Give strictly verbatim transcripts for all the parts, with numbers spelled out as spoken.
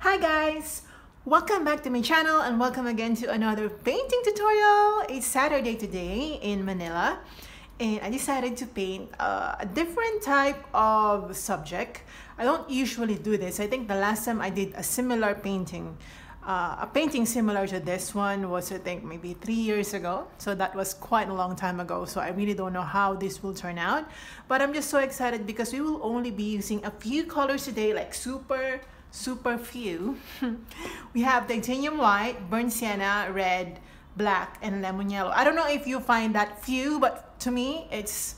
Hi guys! Welcome back to my channel and welcome again to another painting tutorial. It's Saturday today in Manila and I decided to paint uh, a different type of subject. I don't usually do this. I think the last time I did a similar painting, uh, a painting similar to this one was I think maybe three years ago. So that was quite a long time ago. So I really don't know how this will turn out. But I'm just so excited because we will only be using a few colors today, like super super few. We have titanium white, burnt sienna, red, black, and lemon yellow. I don't know if you find that few, but to me it's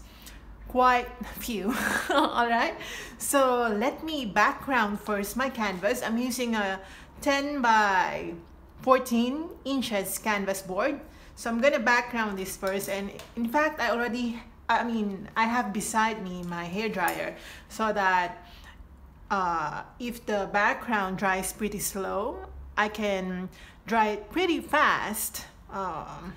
quite few. All right, so let me background first my canvas. I'm using a ten by fourteen inches canvas board, so I'm gonna background this first. And in fact, I already I mean I have beside me my hair dryer, so that Uh, if the background dries pretty slow, I can dry it pretty fast um,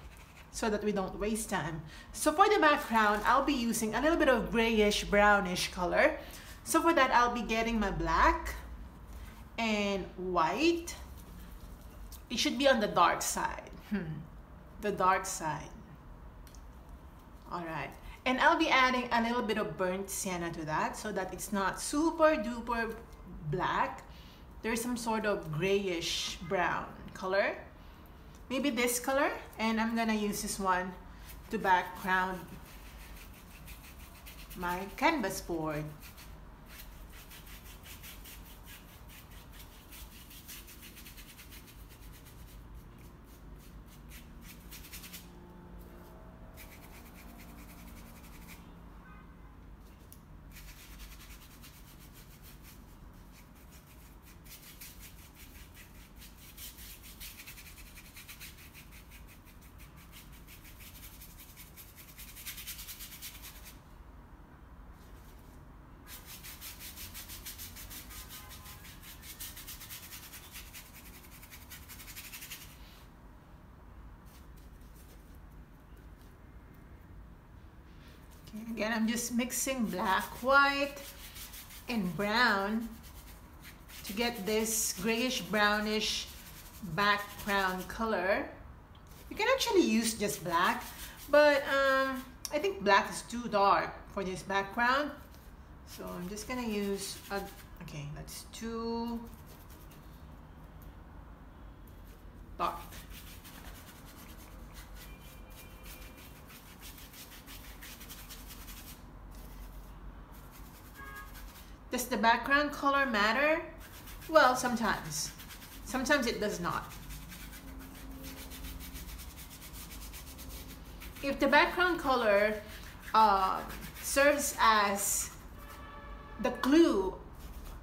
so that we don't waste time. So for the background, I'll be using a little bit of grayish brownish color. So for that, I'll be getting my black and white. It should be on the dark side. Hmm. The dark side. All right. And I'll be adding a little bit of burnt sienna to that so that it's not super duper black. There's some sort of grayish brown color. Maybe this color. And I'm gonna use this one to background my canvas board. Again, I'm just mixing black, white, and brown to get this grayish brownish background color. You can actually use just black, but um, I think black is too dark for this background. So I'm just gonna use, a, okay, that's too dark. Does the background color matter? Well, sometimes. Sometimes it does not. If the background color uh, serves as the clue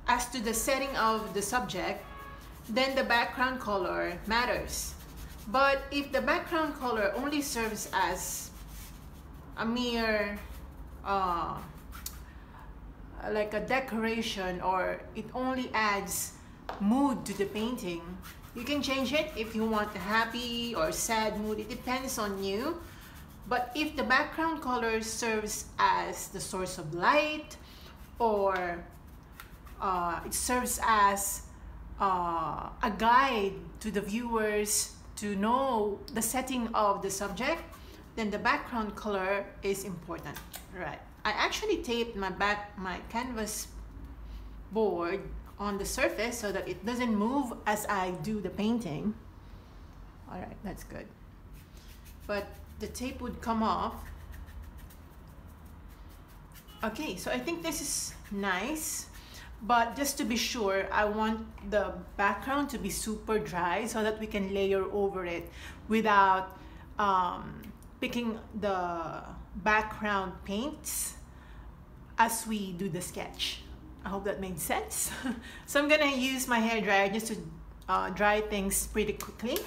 as to the setting of the subject, then the background color matters. But if the background color only serves as a mere uh, like a decoration, or it only adds mood to the painting, you can change it if you want a happy or sad mood. It depends on you. But if the background color serves as the source of light, or uh, it serves as uh, a guide to the viewers to know the setting of the subject, then the background color is important. Right. I actually taped my back my canvas board on the surface so that it doesn't move as I do the painting. All right, that's good. But the tape would come off. Okay, so I think this is nice, but just to be sure, I want the background to be super dry so that we can layer over it without um, picking the background paints as we do the sketch. I hope that made sense. So I'm gonna use my hair dryer just to uh, dry things pretty quickly.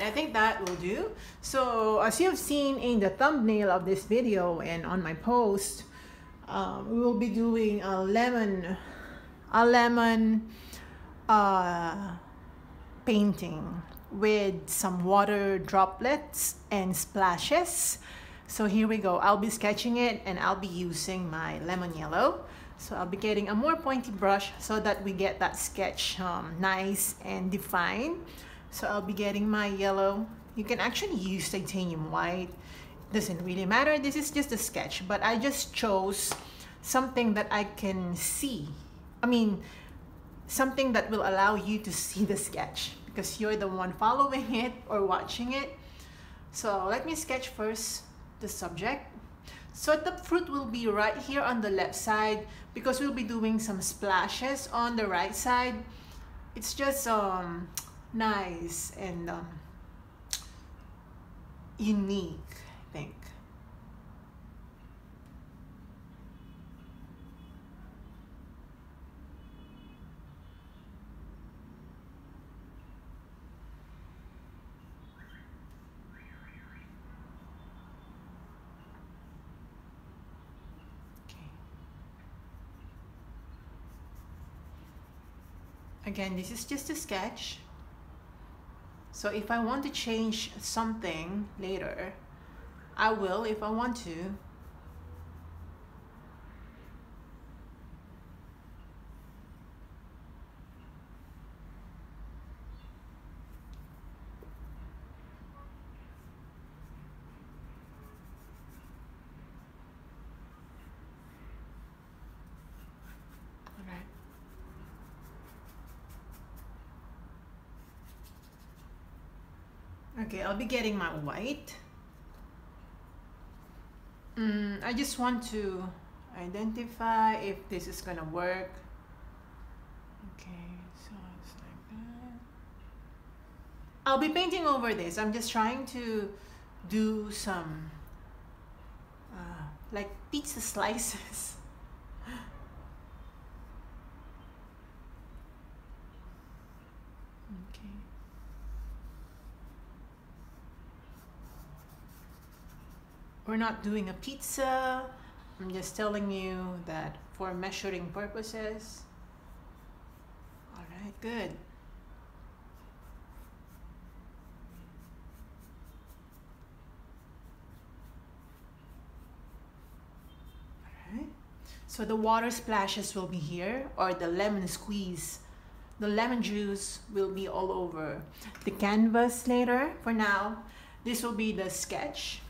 I I think that will do. So as you've seen in the thumbnail of this video and on my post, um, we will be doing a lemon a lemon uh, painting with some water droplets and splashes. So here we go. I'll be sketching it and I'll be using my lemon yellow. So I'll be getting a more pointy brush so that we get that sketch um, nice and defined. So I'll be getting my yellow. You can actually use titanium white. It doesn't really matter. This is just a sketch, but I just chose something that I can see. I mean, something that will allow you to see the sketch because you're the one following it or watching it. So let me sketch first the subject. So the fruit will be right here on the left side because we'll be doing some splashes on the right side. It's just um, nice and um, unique, I think. Again, this is just a sketch. So if I want to change something later, I will if I want to. Okay, I'll be getting my white. Mm, I just want to identify if this is gonna work. Okay, so it's like that. I'll be painting over this. I'm just trying to do some uh, like pizza slices. We're not doing a pizza. I'm just telling you that for measuring purposes. All right, good. All right. So the water splashes will be here, or the lemon squeeze. The lemon juice will be all over the canvas later. For now, this will be the sketch.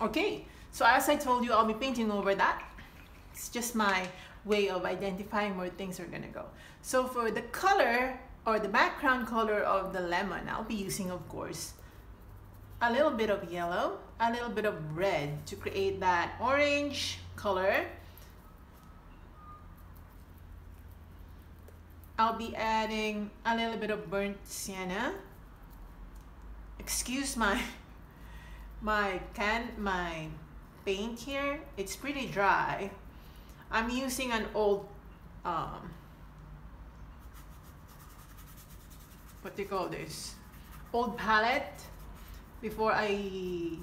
Okay, so as I told you, I'll be painting over that. It's just my way of identifying where things are gonna go. So for the color, or the background color of the lemon, I'll be using, of course, a little bit of yellow, a little bit of red to create that orange color. I'll be adding a little bit of burnt sienna. Excuse my My can my paint here, it's pretty dry. I'm using an old um, what do you call this? Old palette before I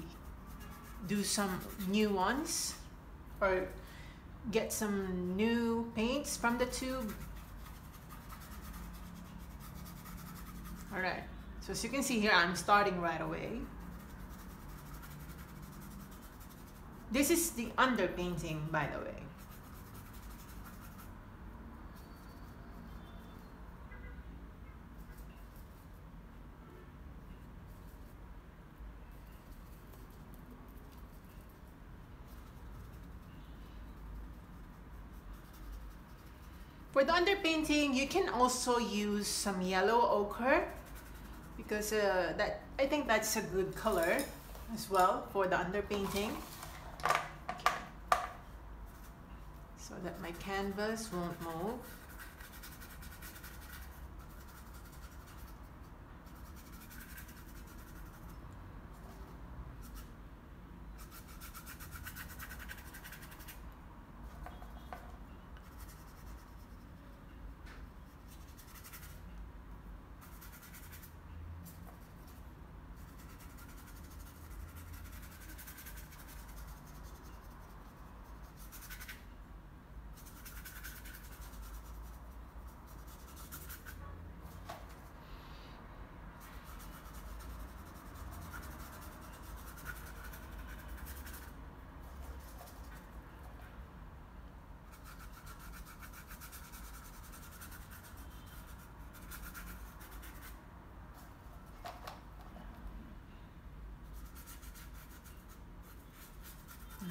do some new ones or get some new paints from the tube. All right, so as you can see here, I'm starting right away. This is the underpainting, by the way. For the underpainting, you can also use some yellow ochre because uh, that I think that's a good color as well for the underpainting. So that my canvas won't move.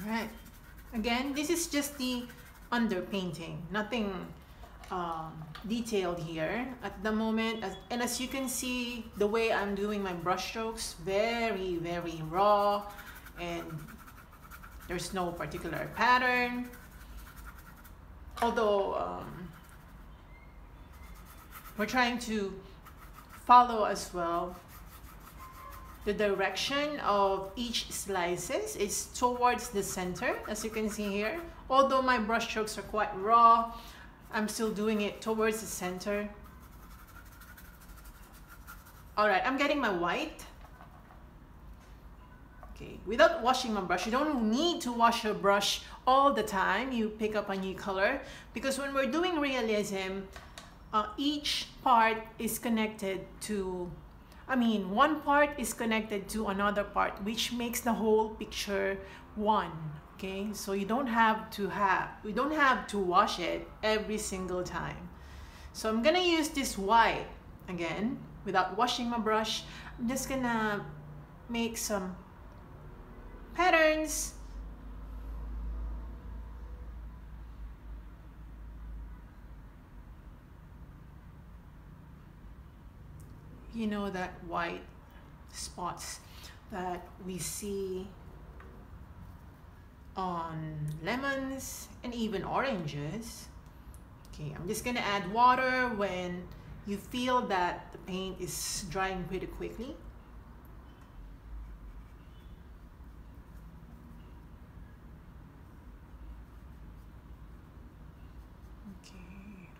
Alright, again, this is just the underpainting, nothing um, detailed here at the moment. As, and as you can see, the way I'm doing my brush strokes, very, very raw, and there's no particular pattern. Although um, we're trying to follow as well the direction of each slices is towards the center, as you can see here. Although my brush strokes are quite raw, I'm still doing it towards the center. All right, I'm getting my white. Okay, without washing my brush. You don't need to wash your brush all the time you pick up a new color, because when we're doing realism, uh, each part is connected to, I mean, one part is connected to another part, which makes the whole picture one. Okay, so you don't have to have, we don't have to wash it every single time. So I'm gonna use this white again without washing my brush. I'm just gonna make some patterns. You know, that white spots that we see on lemons and even oranges. Okay, I'm just gonna add water when you feel that the paint is drying pretty quickly.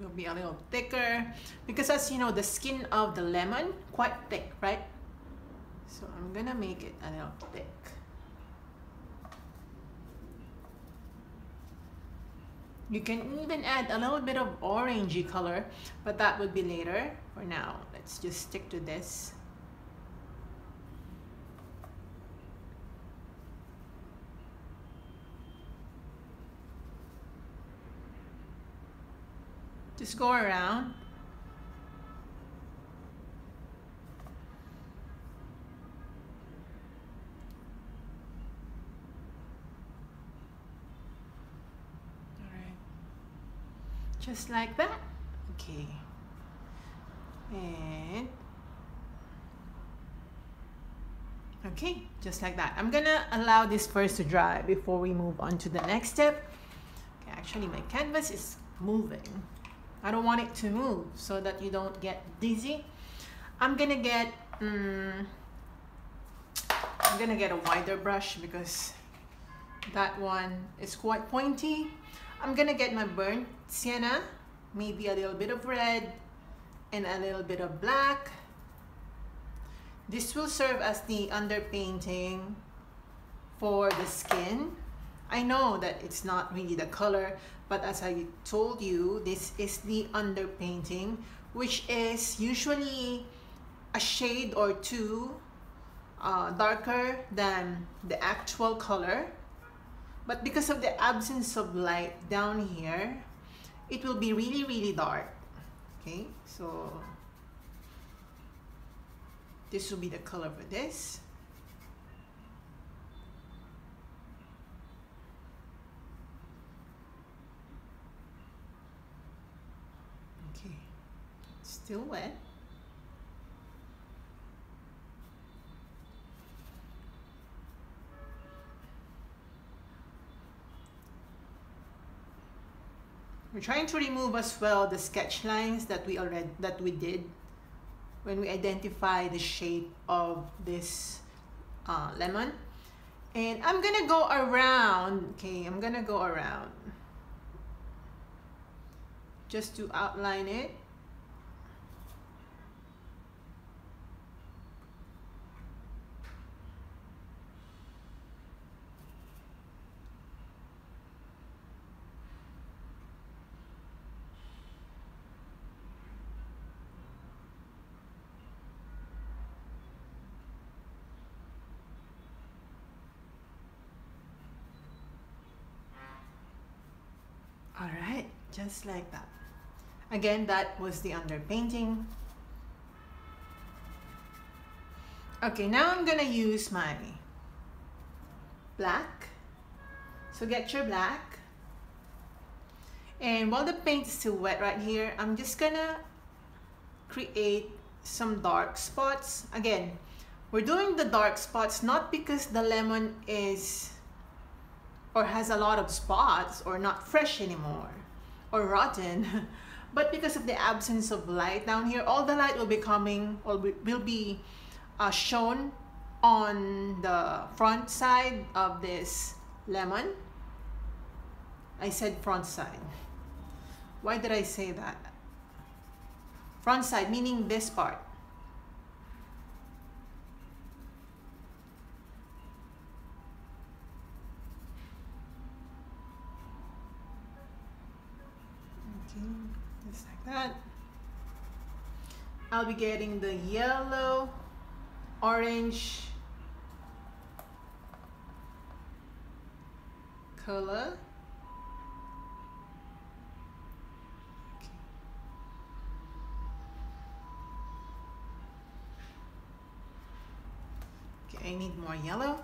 Will be a little thicker, because as you know, the skin of the lemon quite thick, right? So I'm gonna make it a little thick. You can even add a little bit of orangey color, but that would be later. For now, let's just stick to this. Just go around. All right. Just like that. Okay. And okay, just like that. I'm gonna allow this first to dry before we move on to the next step. Okay, actually my canvas is moving. I don't want it to move so that you don't get dizzy. I'm gonna get um, I'm gonna get a wider brush because that one is quite pointy. I'm gonna get my burnt sienna, maybe a little bit of red and a little bit of black. This will serve as the underpainting for the skin. I know that it's not really the color, but as I told you, this is the underpainting, which is usually a shade or two uh, darker than the actual color. But because of the absence of light down here, it will be really, really dark. Okay, so this will be the color for this. Still wet. We're trying to remove as well the sketch lines that we already that we did when we identify the shape of this uh, lemon. And I'm gonna go around. Okay, I'm gonna go around just to outline it. Just like that. Again, that was the underpainting. Okay, now I'm gonna use my black So get your black. And while the paint is still wet right here, I'm just gonna create some dark spots. Again, we're doing the dark spots not because the lemon is or has a lot of spots or not fresh anymore or rotten, but because of the absence of light down here. All the light will be coming or will be uh, shown on the front side of this lemon. I said front side. Why did I say that? Front side meaning this part. Just like that. I'll be getting the yellow, orange color. Okay. Okay, I need more yellow.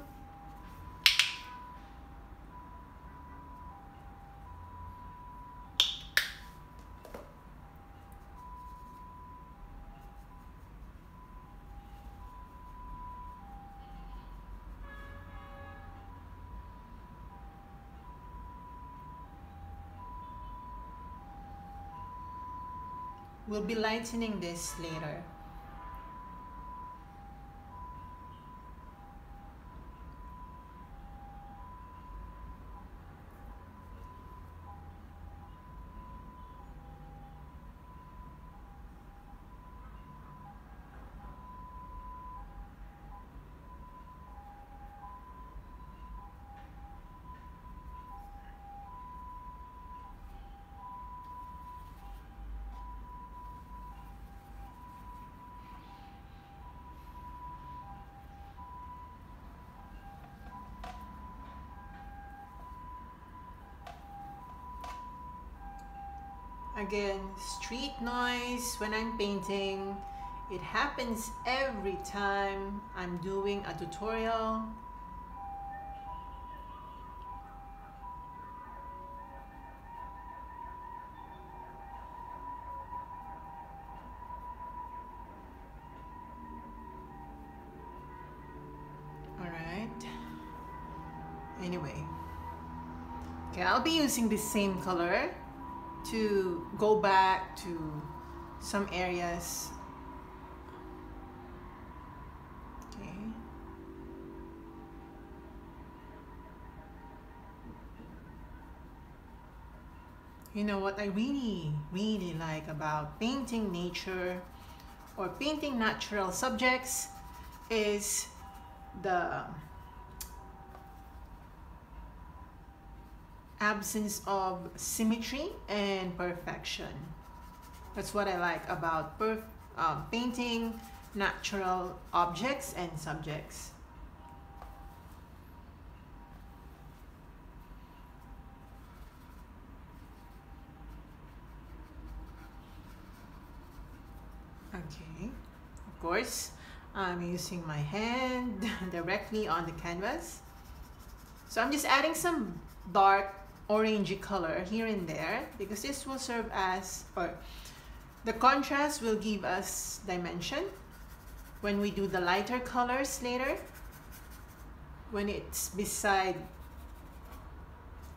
We'll be lightening this later. Again, street noise when I'm painting. It happens every time I'm doing a tutorial. All right. Anyway. Okay, I'll be using the same color to go back to some areas. Okay. You know what I really, really like about painting nature or painting natural subjects is the absence of symmetry and perfection. That's what I like about perf uh, painting natural objects and subjects. Okay, of course, I'm using my hand directly on the canvas. So I'm just adding some dark orangey color here and there because this will serve as, or the contrast will give us dimension when we do the lighter colors later, when it's beside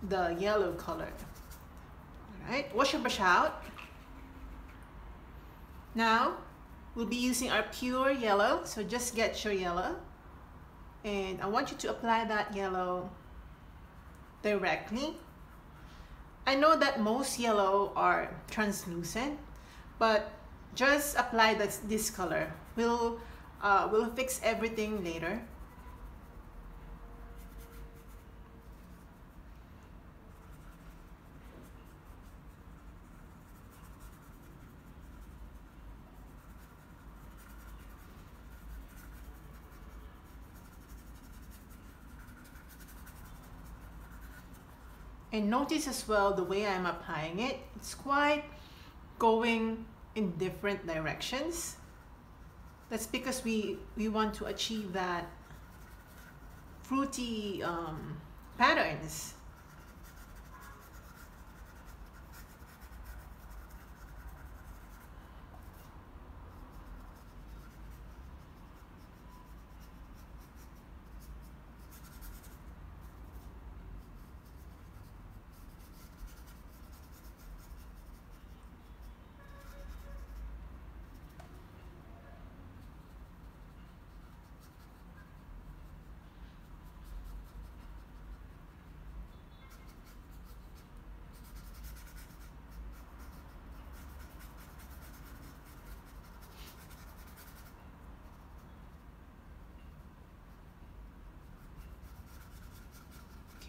the yellow color. All right, wash your brush out. Now we'll be using our pure yellow, so just get your yellow, and I want you to apply that yellow directly. I know that most yellow are translucent, but just apply this, this color. We'll, uh, we'll fix everything later. And notice as well the way I'm applying it. It's quite going in different directions. That's because we, we want to achieve that fruity um, patterns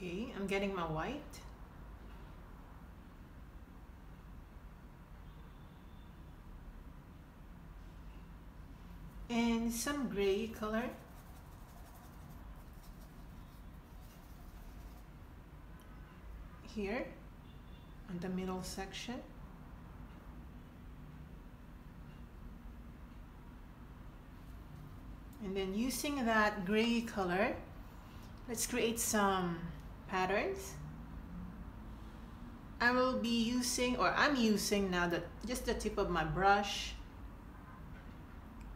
Okay, I'm getting my white. And some gray color. Here, on the middle section. And then using that gray color, let's create some patterns. I will be using, or I'm using now, the, just the tip of my brush.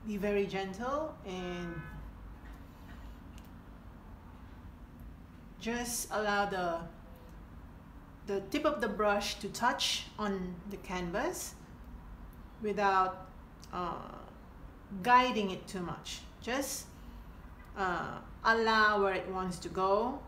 Be very gentle and just allow the, the tip of the brush to touch on the canvas without uh, guiding it too much. Just uh, allow where it wants to go.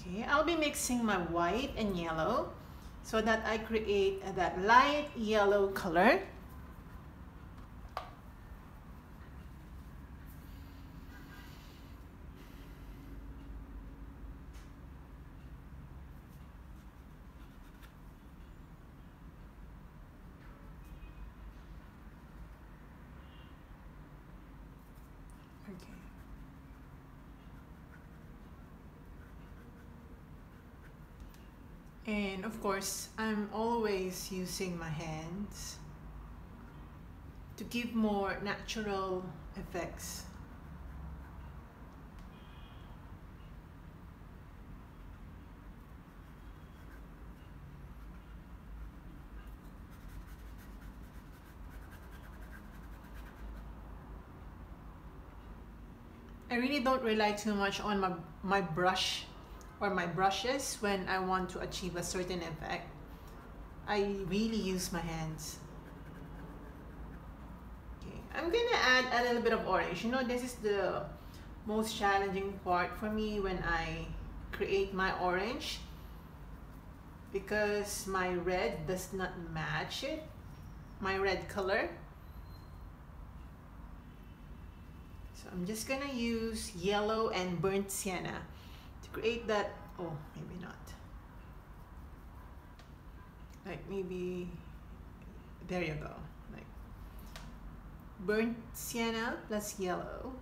Okay, I'll be mixing my white and yellow so that I create that light yellow color. And of course, I'm always using my hands to give more natural effects. I really don't rely too much on my, my brush or my brushes when I want to achieve a certain effect. I really use my hands. Okay, I'm gonna add a little bit of orange. You know, this is the most challenging part for me when I create my orange, because my red does not match it, my red color. So I'm just gonna use yellow and burnt sienna. Create that, oh, maybe not. Like maybe, there you go. Like burnt sienna plus yellow.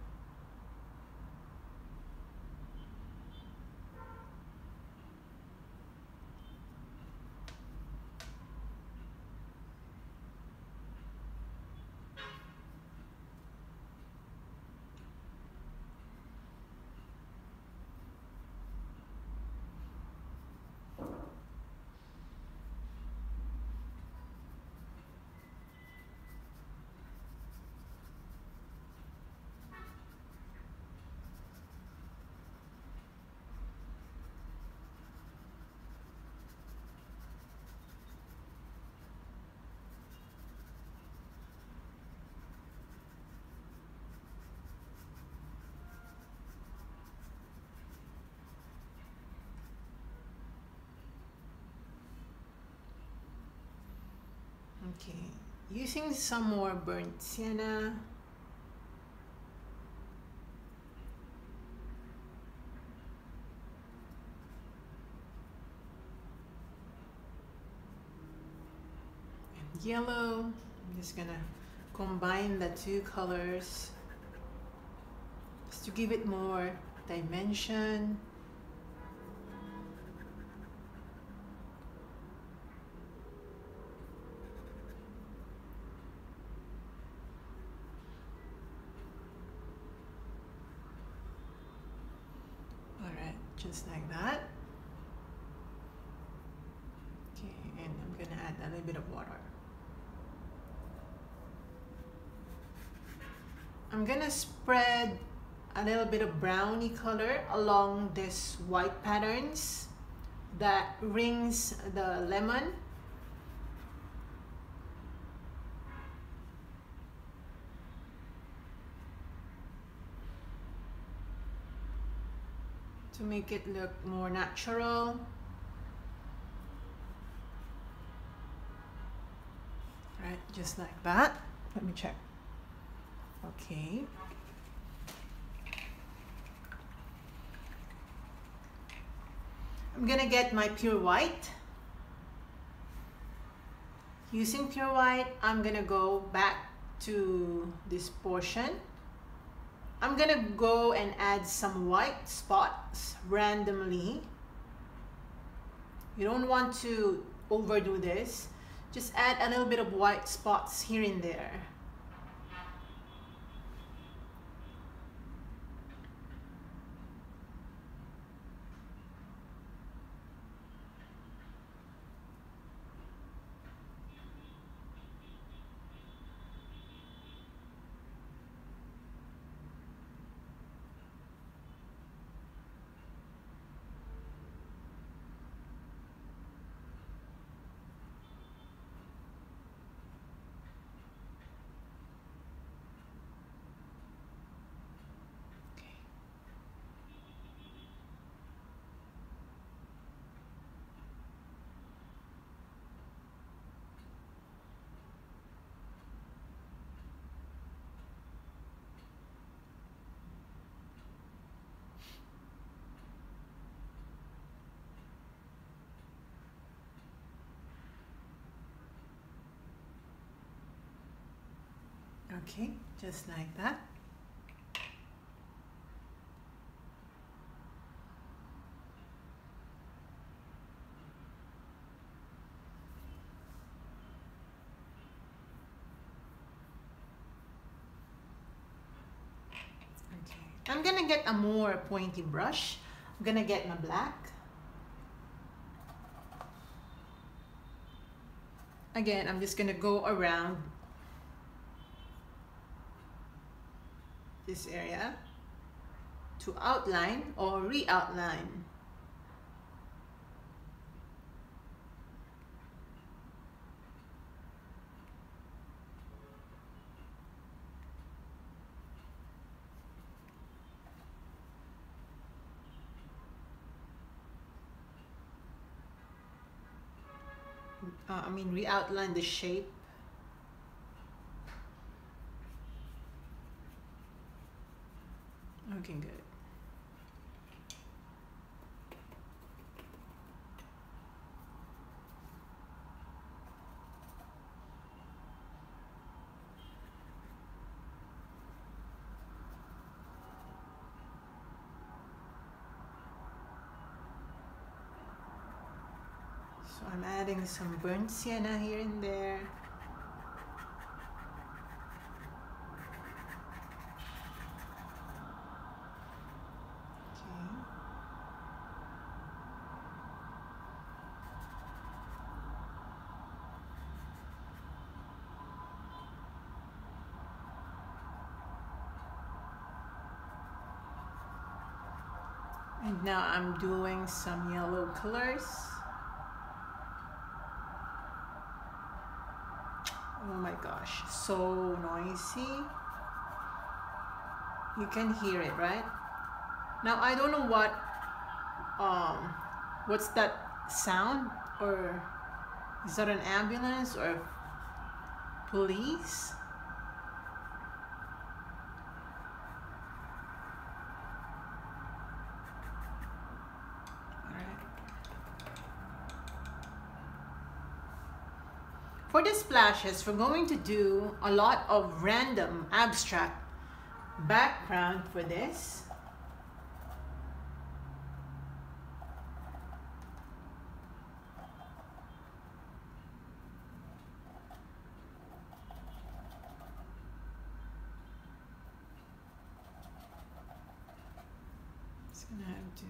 Okay, using some more burnt sienna. And yellow. I'm just gonna combine the two colors just to give it more dimension. Just like that. Okay, and I'm gonna add a little bit of water. I'm gonna spread a little bit of brownie color along this white patterns, that rings the lemon. To make it look more natural. Right, just like that. Let me check. Okay. I'm gonna get my pure white. Using pure white, I'm gonna go back to this portion. I'm gonna go and add some white spots randomly. You don't want to overdo this. Just add a little bit of white spots here and there. Okay, just like that. Okay, I'm gonna get a more pointy brush. I'm gonna get my black. Again, I'm just gonna go around this area to outline or re-outline. Uh, I mean, re-outline the shape. Looking good. So I'm adding some burnt sienna here and there. And now I'm doing some yellow colors. Oh my gosh, so noisy. You can hear it, right? Now I don't know what, um, what's that sound? Or is that an ambulance or police? For the splashes, we're going to do a lot of random abstract background for this. Just gonna have to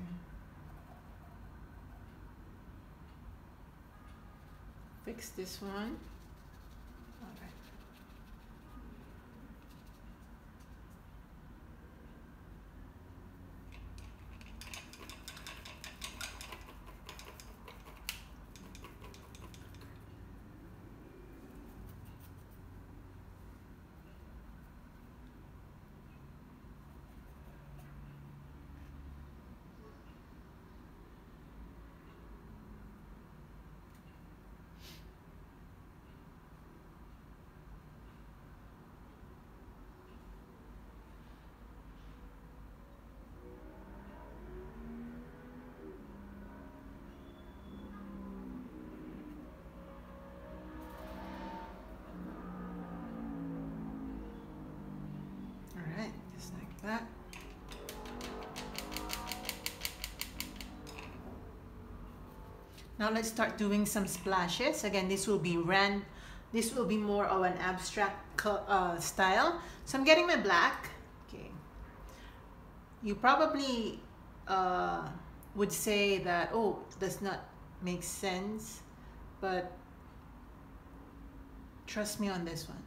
fix this one. Now let's start doing some splashes. Again, this will be ran this will be more of an abstract uh, style. So I'm getting my black. Okay, you probably uh, would say that, oh, does not make sense, but trust me on this one.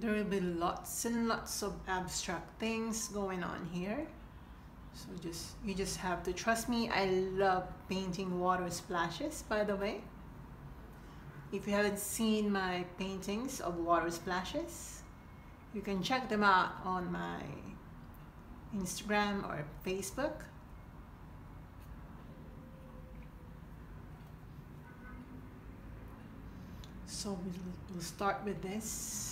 There will be lots and lots of abstract things going on here. So just you just have to trust me. I love painting water splashes, by the way. If you haven't seen my paintings of water splashes, you can check them out on my Instagram or Facebook. So we'll, we'll start with this.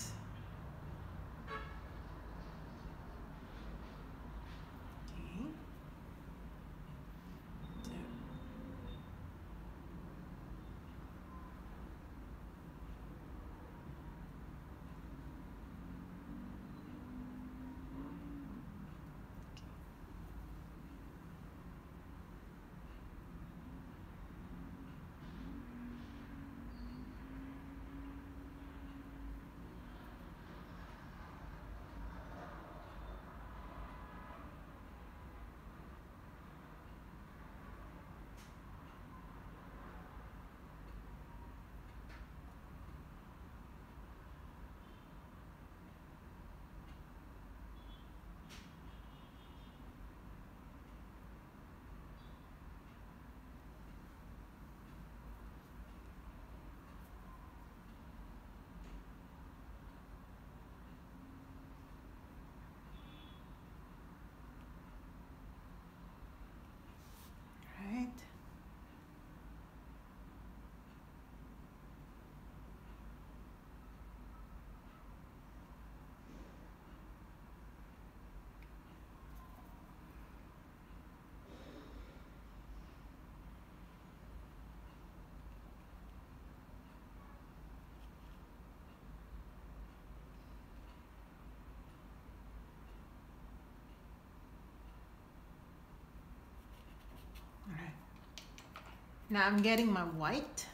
Now I'm getting my white,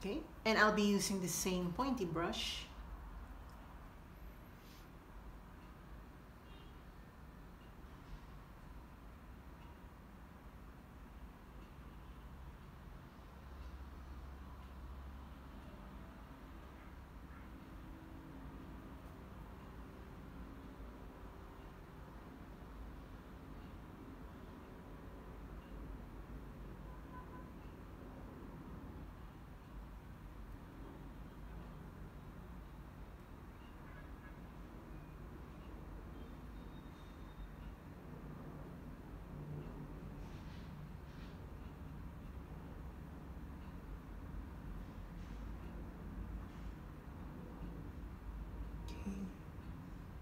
okay, and I'll be using the same pointy brush.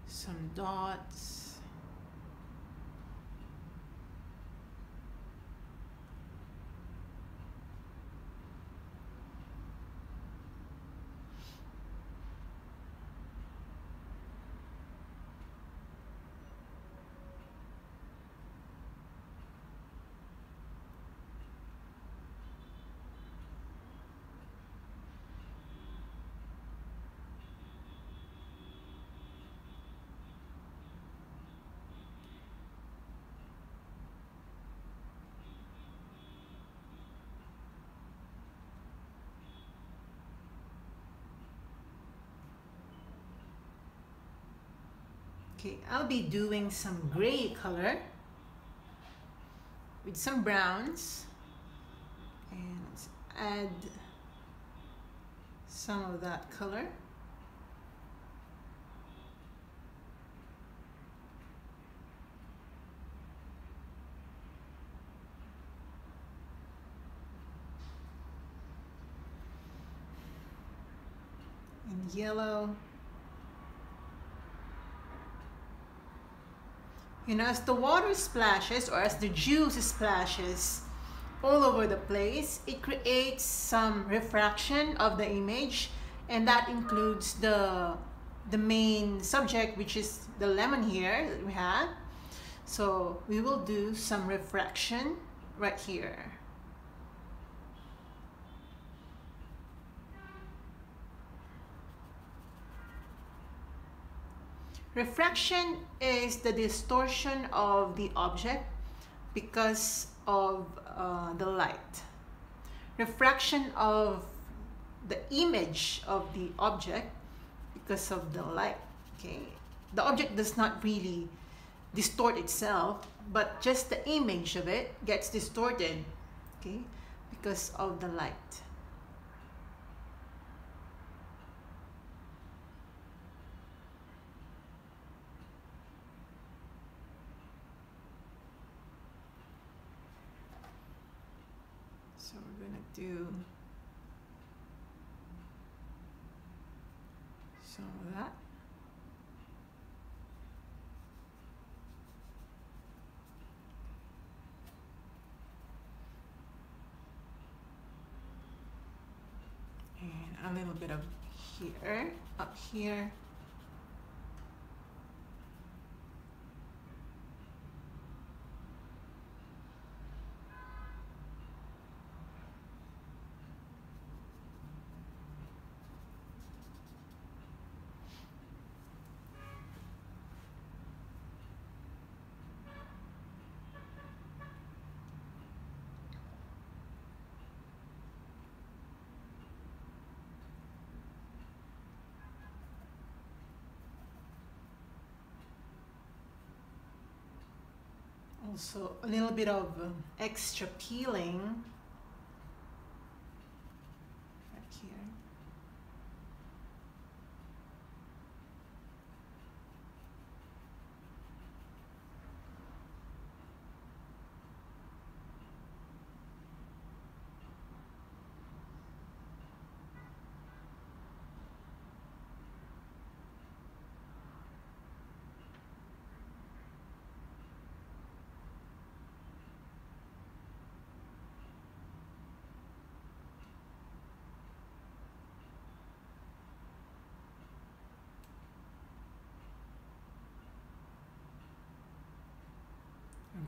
Some dots. Okay, I'll be doing some gray color with some browns, and let's add some of that color. And yellow. You know, as the water splashes or as the juice splashes, all over the place, it creates some refraction of the image, and that includes the the main subject, which is the lemon here that we have. So we will do some refraction right here. Refraction is the distortion of the object because of uh, the light. Refraction of the image of the object because of the light. Okay, the object does not really distort itself, but just the image of it gets distorted, okay, because of the light. So we're gonna do some of that. And a little bit of here, up here. Also a little bit of um, extra peeling right here.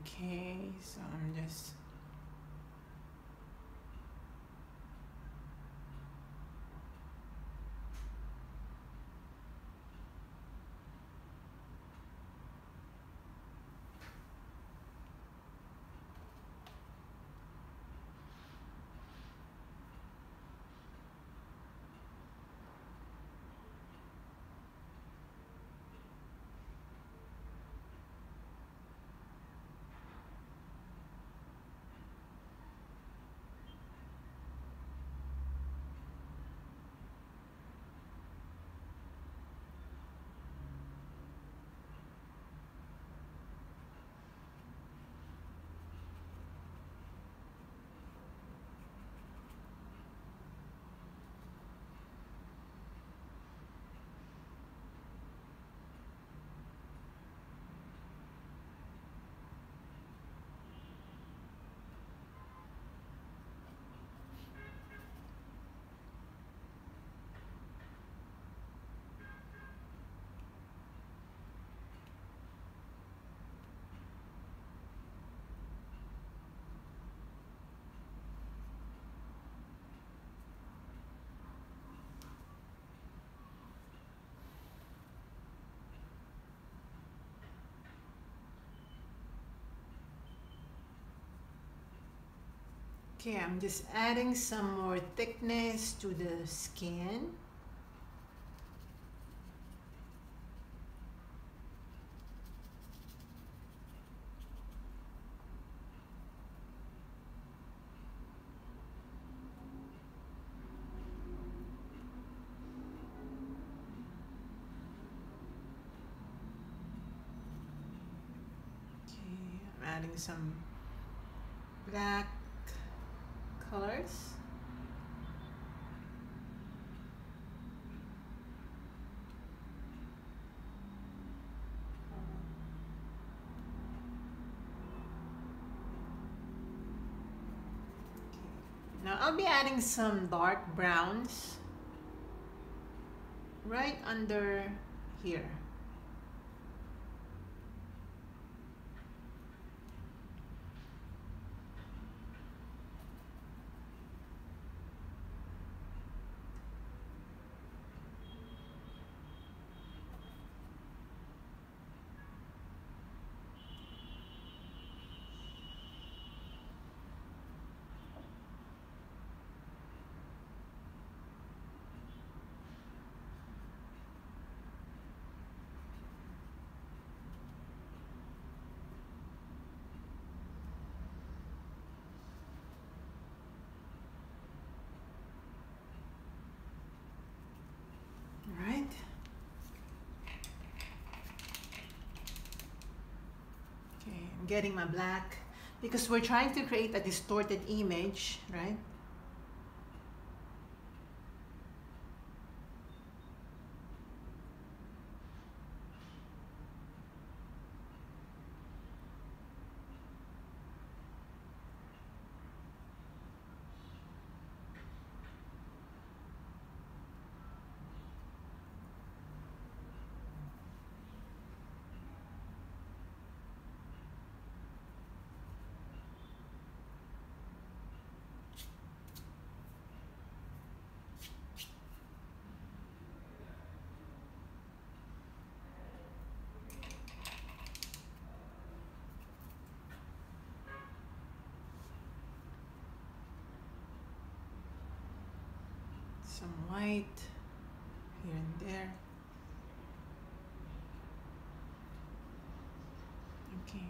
Okay, so I'm just Okay, I'm just adding some more thickness to the skin. Okay, I'm adding some black colors. I'll be adding some dark browns right under here. Getting my black, because we're trying to create a distorted image, right? Some white here and there. Okay.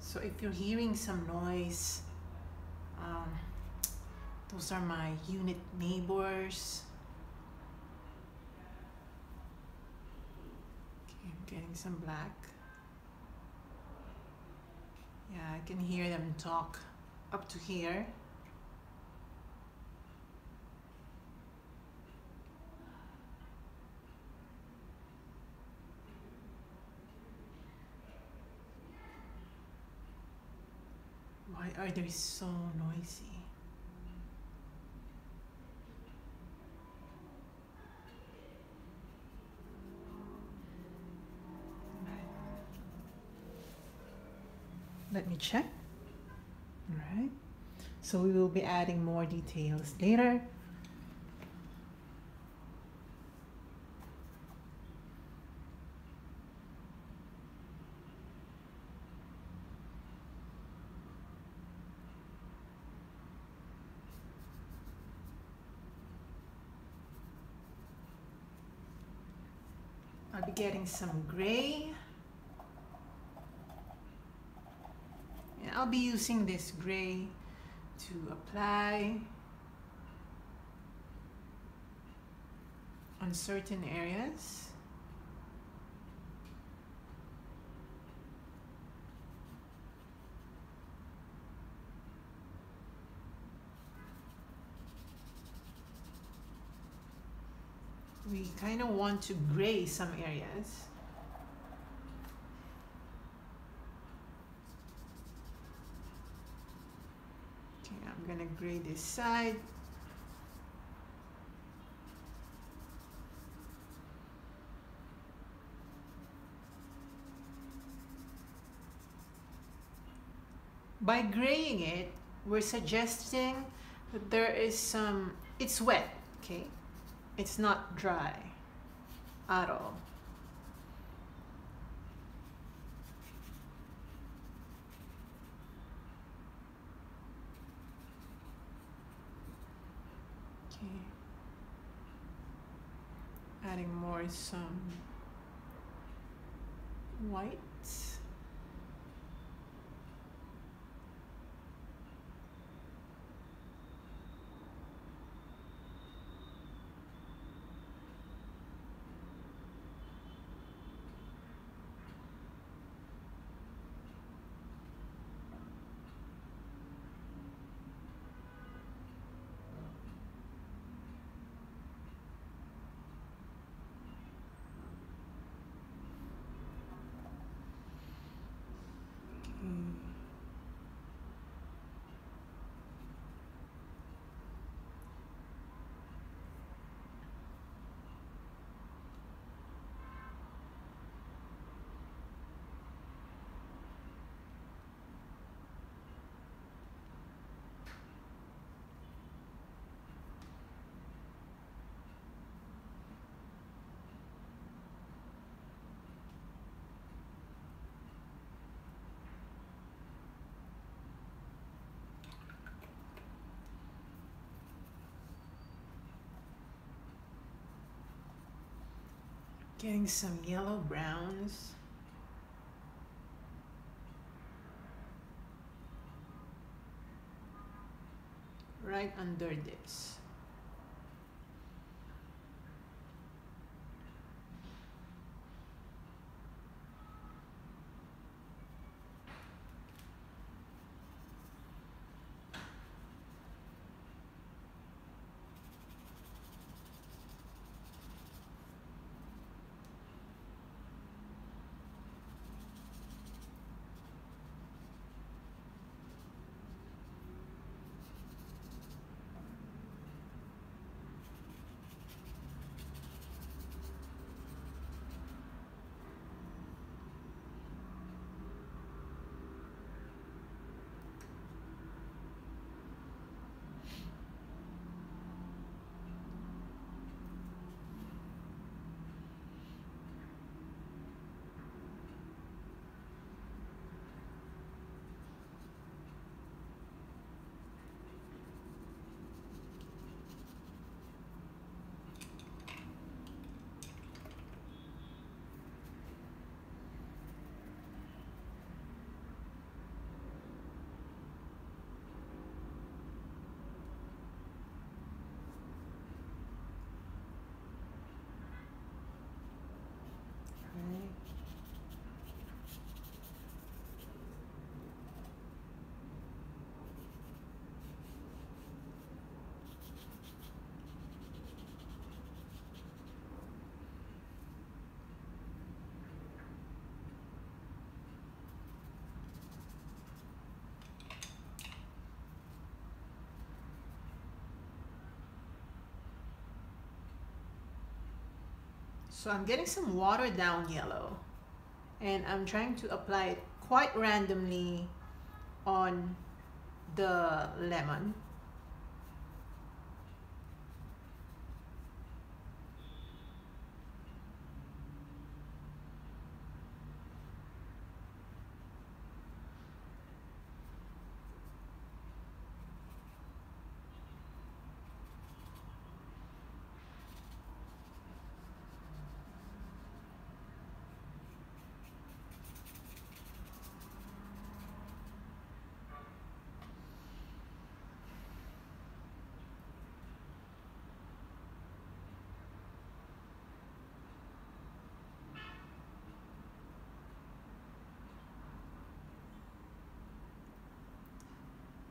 So if you're hearing some noise, um, those are my unit neighbors. Okay, I'm getting some black. Yeah, I can hear them talk up to here. Why are they so noisy? Let me check. All right, so we will be adding more details later. I'll be getting some gray. I'll be using this gray to apply on certain areas. We kind of want to gray some areas. Gray this side. By graying it, we're suggesting that there is some, it's wet, okay? It's not dry at all. Adding more some whites. Getting some yellow browns. Right under this. So I'm getting some watered down yellow and I'm trying to apply it quite randomly on the lemon.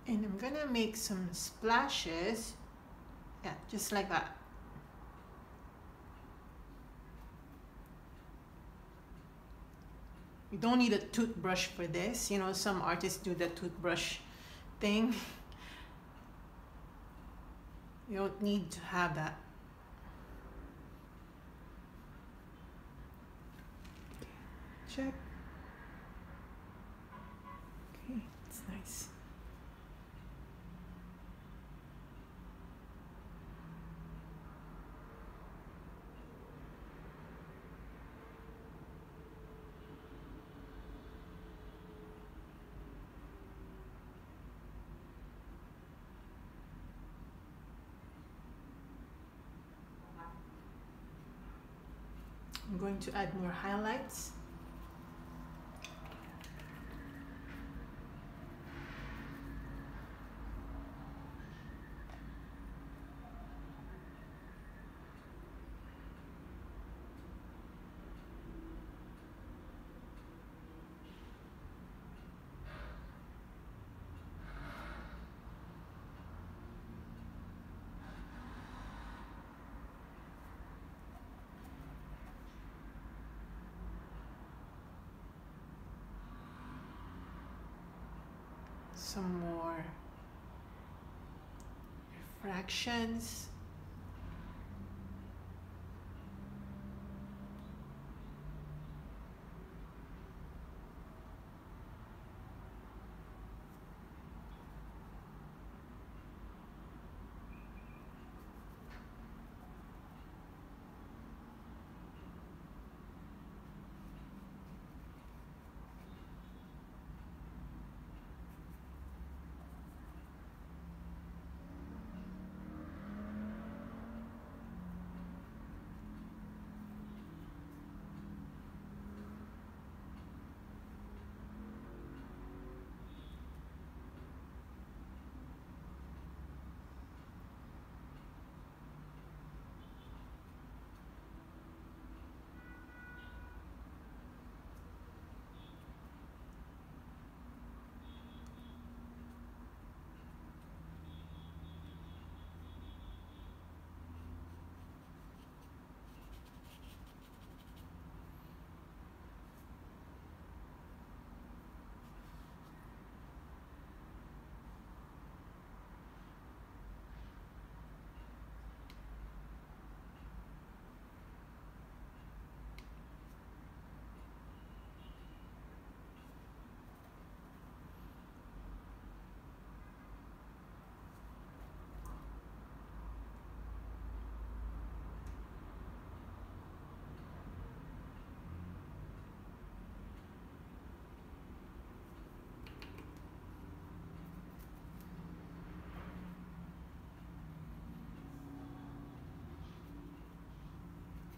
And I'm gonna make some splashes, yeah, just like that. You don't need a toothbrush for this. You know, some artists do the toothbrush thing. You don't need to have that. Check. Okay, it's nice. I'm going to add more highlights. Some more refractions.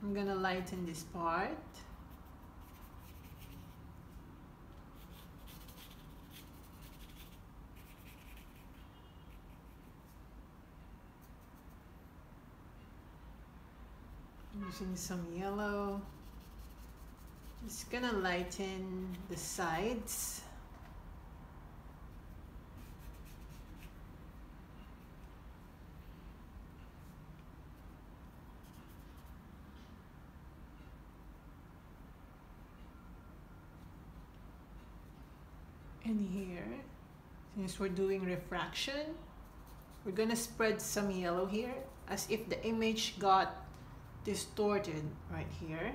I'm gonna lighten this part. Using some yellow. Just gonna lighten the sides. And here, since we're doing refraction, we're gonna spread some yellow here as if the image got distorted right here.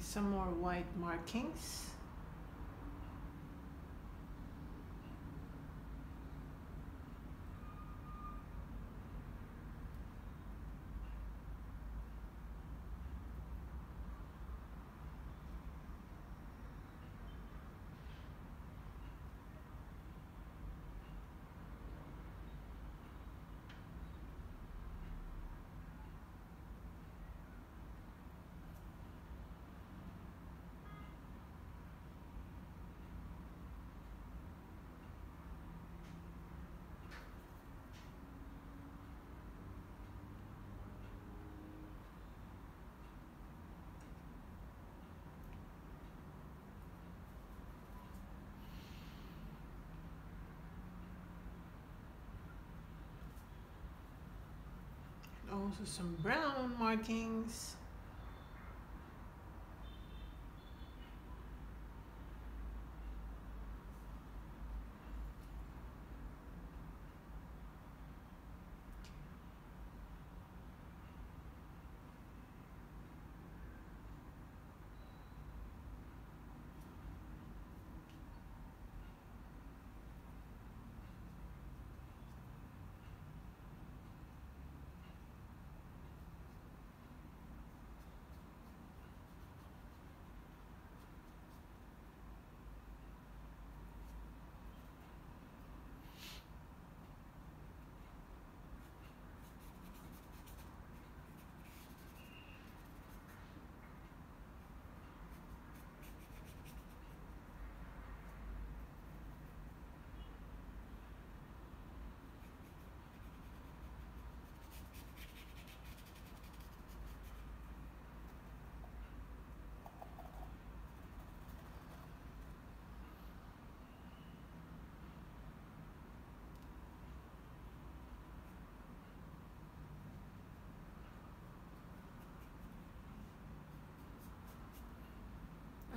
Some more white markings. Also some brown markings.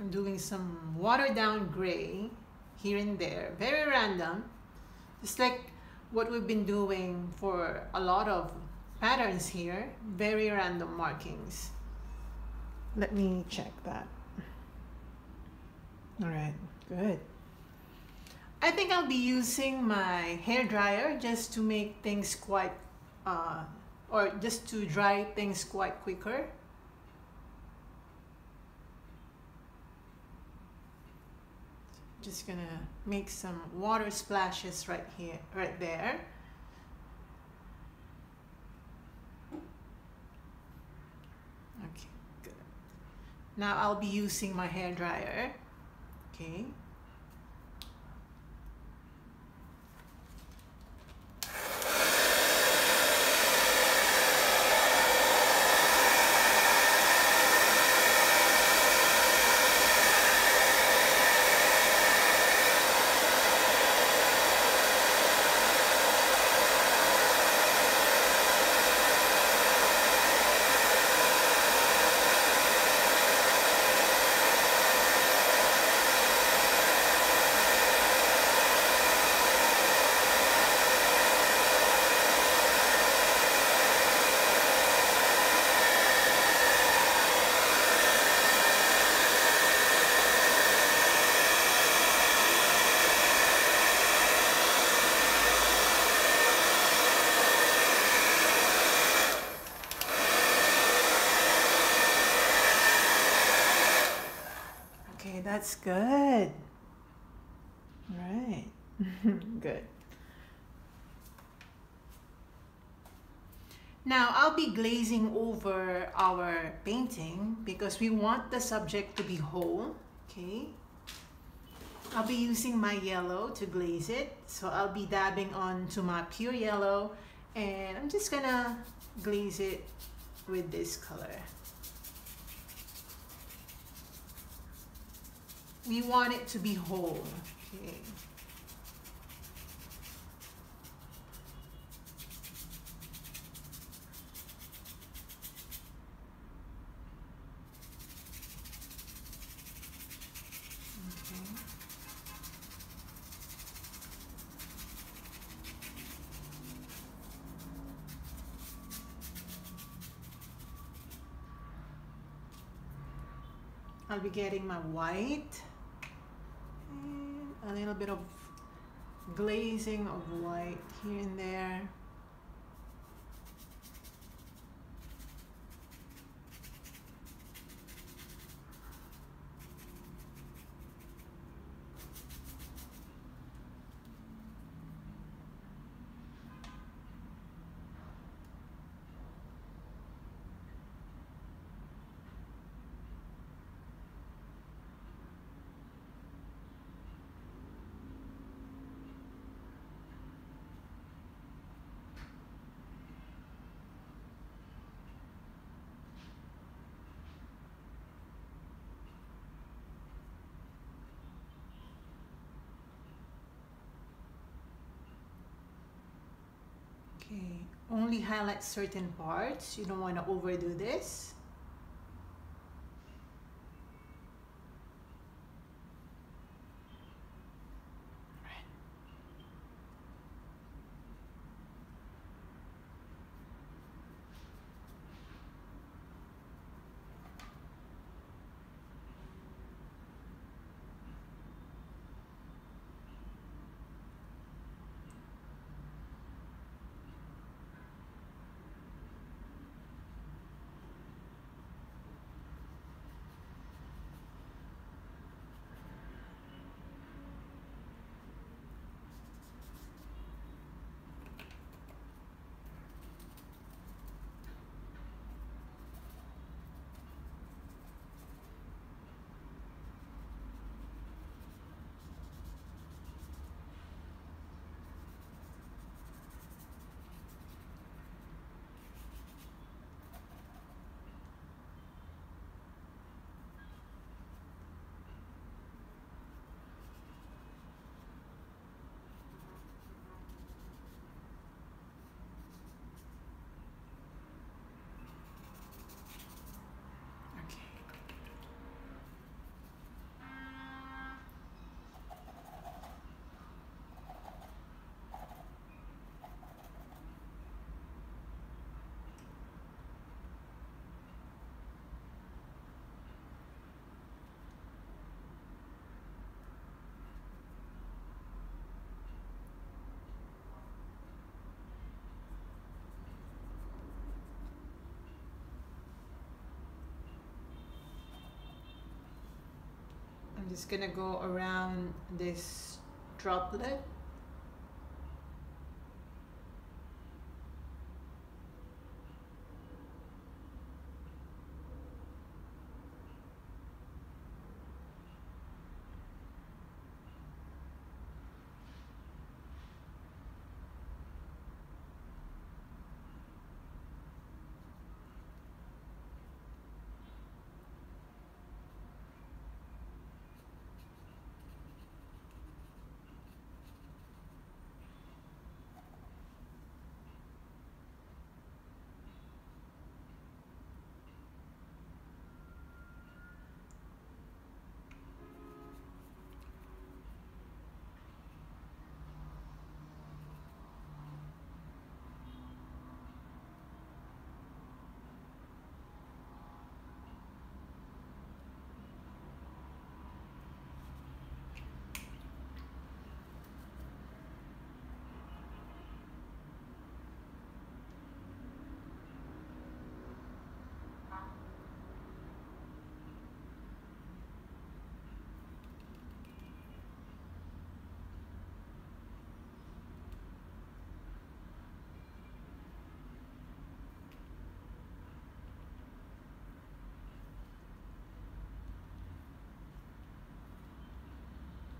I'm doing some watered down gray here and there, very random, just like what we've been doing for a lot of patterns here, very random markings. Let me check that. All right, good. I think I'll be using my hair dryer just to make things quite, uh, or just to dry things quite quicker. just gonna make some water splashes right here, right there. Okay, good. Now I'll be using my hair dryer. Okay. That's good. All right. Good. Now I'll be glazing over our painting because we want the subject to be whole. Okay. I'll be using my yellow to glaze it. So I'll be dabbing onto my pure yellow and I'm just gonna glaze it with this color. We want it to be whole. Okay. Okay. I'll be getting my white. A little bit of glazing of white here and there. Okay, only highlight certain parts. You don't want to overdo this. I'm just gonna go around this droplet.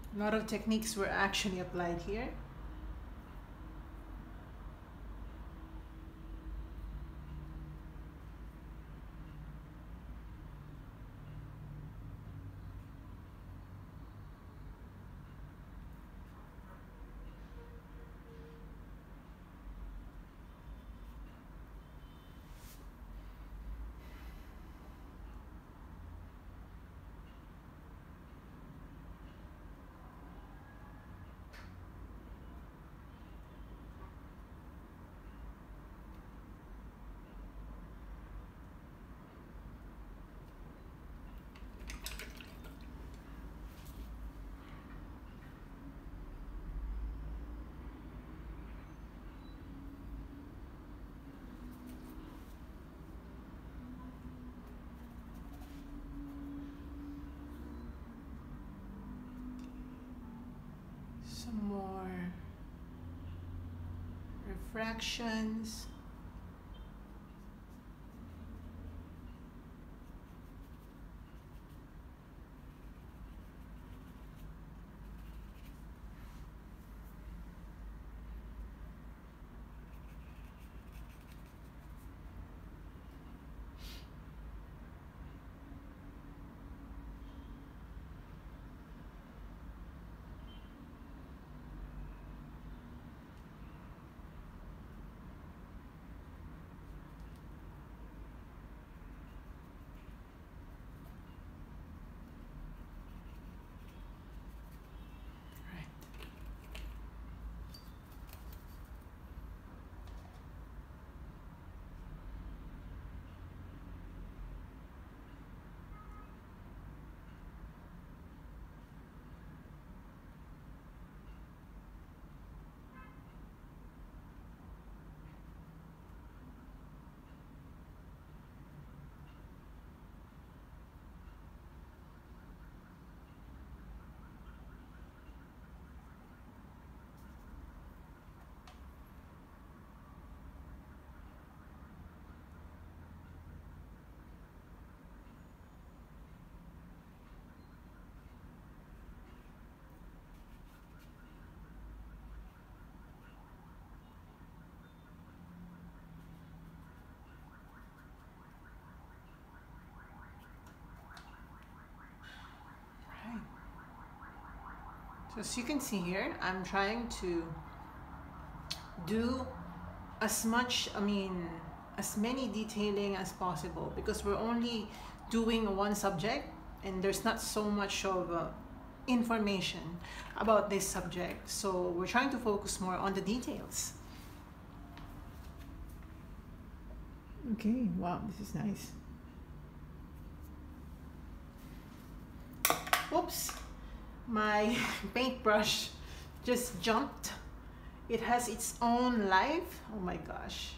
A lot of techniques were actually applied here. Some more refractions. As you can see here, I'm trying to do as much, I mean, as many detailing as possible, because we're only doing one subject and there's not so much of uh, information about this subject. So we're trying to focus more on the details. Okay, wow, this is nice. Whoops. My paintbrush just jumped. It has its own life. Oh my gosh.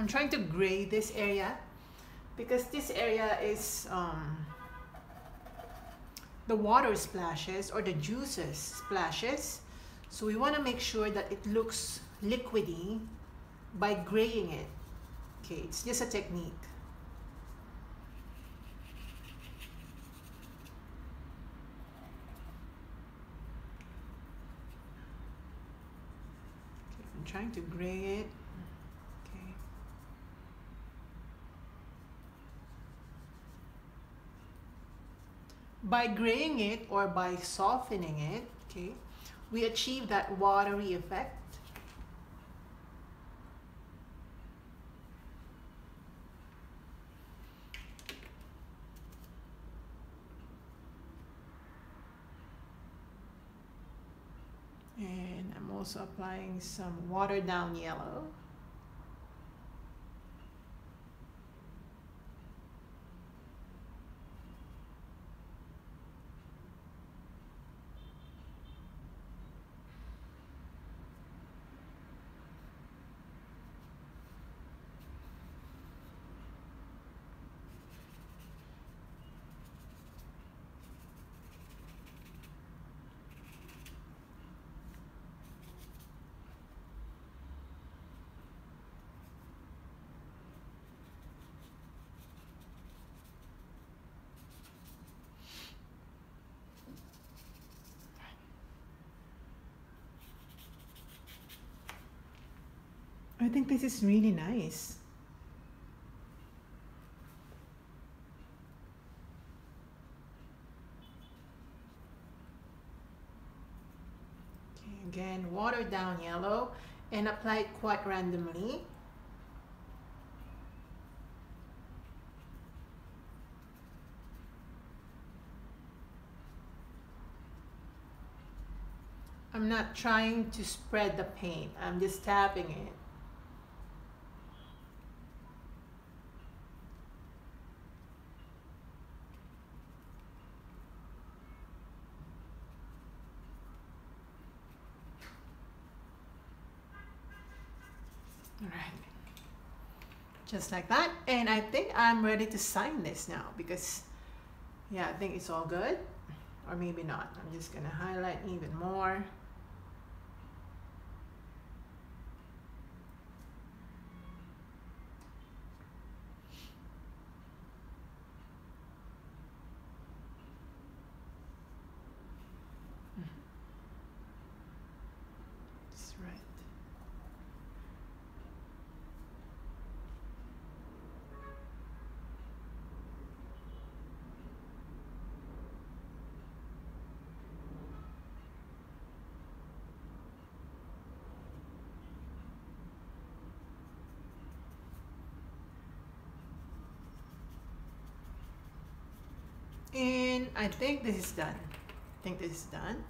I'm trying to gray this area because this area is um, the water splashes or the juices splashes, so we want to make sure that it looks liquidy by graying it. Okay, it's just a technique. Okay, I'm trying to gray it. Okay. By graying it or by softening it, okay, we achieve that watery effect. And I'm also applying some watered down yellow. I think this is really nice. Okay, again, water down yellow and apply it quite randomly. I'm not trying to spread the paint, I'm just tapping it. Just like that, and I think I'm ready to sign this now because, yeah, I think it's all good, or maybe not. I'm just gonna highlight even more. And I think this is done. I think this is done.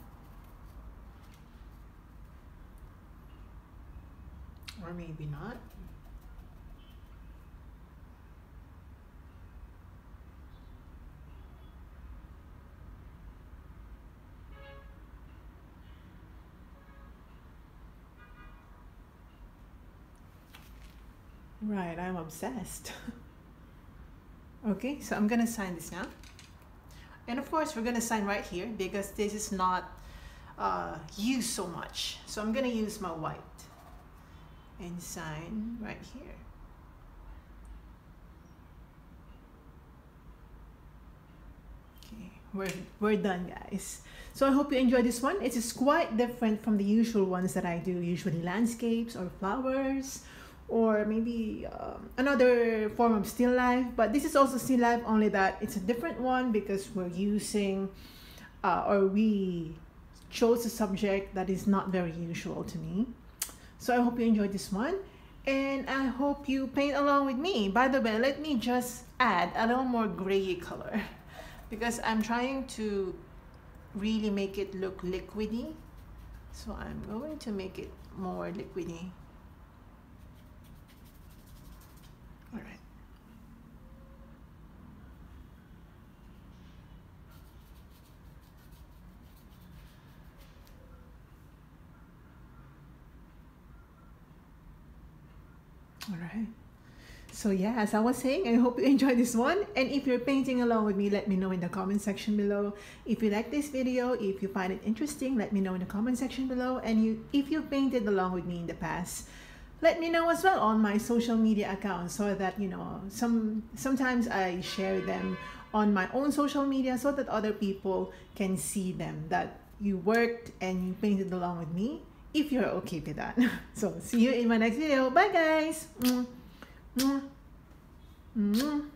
Or maybe not. Right, I'm obsessed. Okay, so I'm gonna sign this now. And of course, we're gonna sign right here because this is not uh, used so much. So I'm gonna use my white and sign right here. Okay, we're, we're done, guys. So I hope you enjoyed this one. It is quite different from the usual ones that I do, usually landscapes or flowers, or maybe um, another form of still life, but this is also still life, only that it's a different one because we're using uh, or we chose a subject that is not very usual to me. So I hope you enjoyed this one, and I hope you paint along with me. By the way, let me just add a little more gray color because I'm trying to really make it look liquidy. So I'm going to make it more liquidy. All right. All right. So yeah, as I was saying, I hope you enjoyed this one. And if you're painting along with me, let me know in the comment section below. If you like this video, if you find it interesting, let me know in the comment section below. And you, if you've painted along with me in the past, let me know as well on my social media accounts, so that, you know, some sometimes I share them on my own social media so that other people can see them, that you worked and you painted along with me, if you're okay with that. So see you in my next video. Bye guys. Mm-hmm. Mm-hmm. Mm-hmm.